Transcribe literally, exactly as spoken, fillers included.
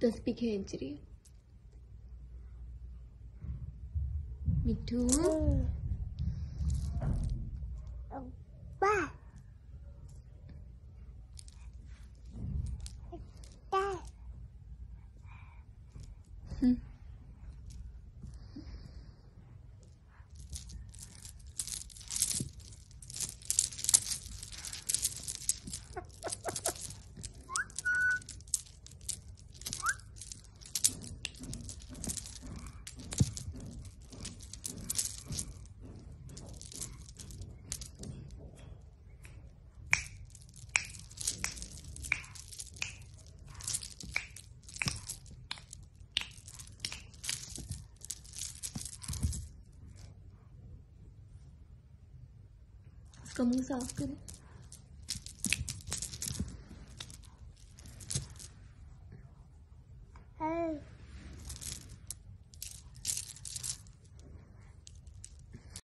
Tasbih khenchri. Me too. Hmm. Kamu saaf kare.